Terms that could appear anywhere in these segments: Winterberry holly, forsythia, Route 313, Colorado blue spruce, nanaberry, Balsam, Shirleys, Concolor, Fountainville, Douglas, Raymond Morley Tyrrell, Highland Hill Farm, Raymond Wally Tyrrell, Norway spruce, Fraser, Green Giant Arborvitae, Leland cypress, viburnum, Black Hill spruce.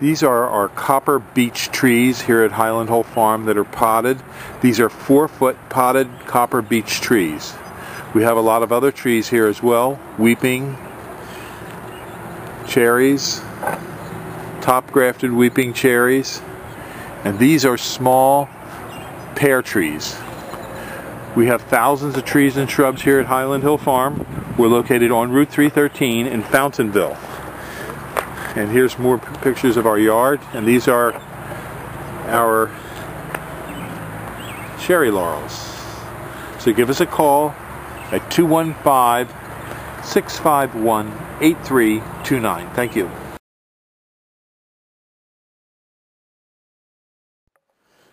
These are our copper beech trees here at Highland Hill Farm that are potted. These are 4-foot potted copper beech trees. We have a lot of other trees here as well. Weeping, cherries, top grafted weeping cherries, and these are small pear trees. We have thousands of trees and shrubs here at Highland Hill Farm. We're located on Route 313 in Fountainville. And here's more pictures of our yard, and these are our cherry laurels. So give us a call at 215-651-8329. Thank you.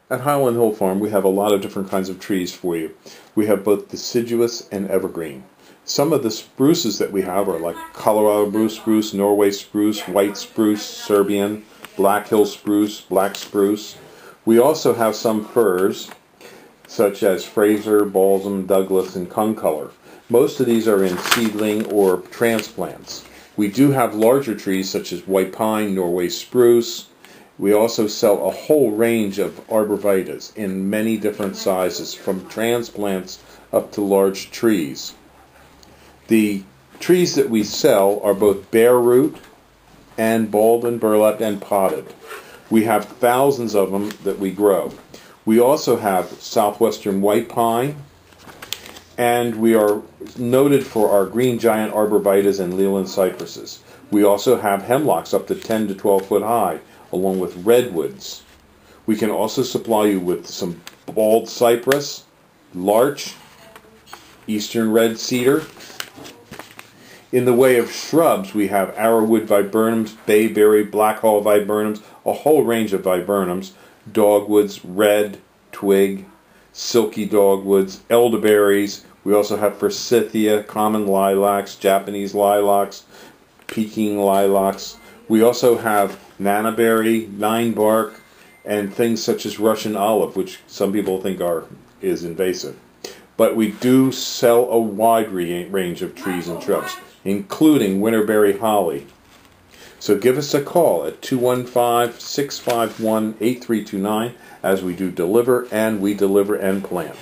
At Highland Hill Farm, we have a lot of different kinds of trees for you. We have both deciduous and evergreen. Some of the spruces that we have are like Colorado blue spruce, Norway spruce, white spruce, Serbian, Black Hill spruce, black spruce. We also have some firs, such as Fraser, Balsam, Douglas, and Concolor. Most of these are in seedling or transplants. We do have larger trees such as white pine, Norway spruce. We also sell a whole range of arborvitaes in many different sizes, from transplants up to large trees. The trees that we sell are both bare root and bald and burlapped and potted. We have thousands of them that we grow. We also have southwestern white pine, and we are noted for our Green Giant Arborvitaes and Leland cypresses. We also have hemlocks up to 10 to 12 foot high, along with redwoods. We can also supply you with some bald cypress, larch, eastern red cedar. In the way of shrubs, we have arrowwood viburnums, bayberry, black haw viburnums, a whole range of viburnums, dogwoods, red, twig, silky dogwoods, elderberries. We also have forsythia, common lilacs, Japanese lilacs, Peking lilacs. We also have nanaberry, ninebark, and things such as Russian olive, which some people think is invasive. But we do sell a wide range of trees and shrubs, including Winterberry holly. So give us a call at 215-651-8329, as we do deliver, and we deliver and plant.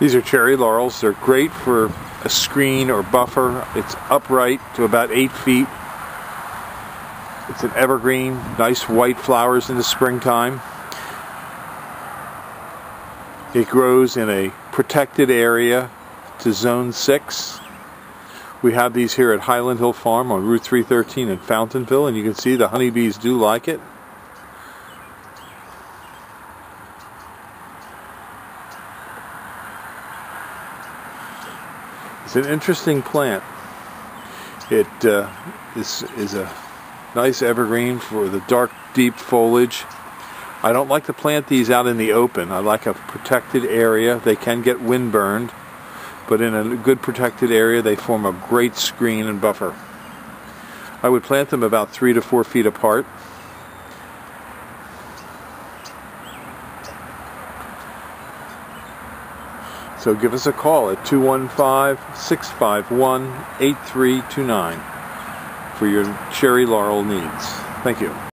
These are cherry laurels. They're great for a screen or buffer. It's upright to about 8 feet. It's an evergreen, nice white flowers in the springtime. It grows in a protected area to Zone 6. We have these here at Highland Hill Farm on Route 313 in Fountainville, and you can see the honeybees do like it. It's an interesting plant. It is a nice evergreen for the dark, deep foliage. I don't like to plant these out in the open. I like a protected area. They can get windburned, but in a good protected area they form a great screen and buffer. I would plant them about 3 to 4 feet apart. So give us a call at 215-651-8329 for your cherry laurel needs. Thank you.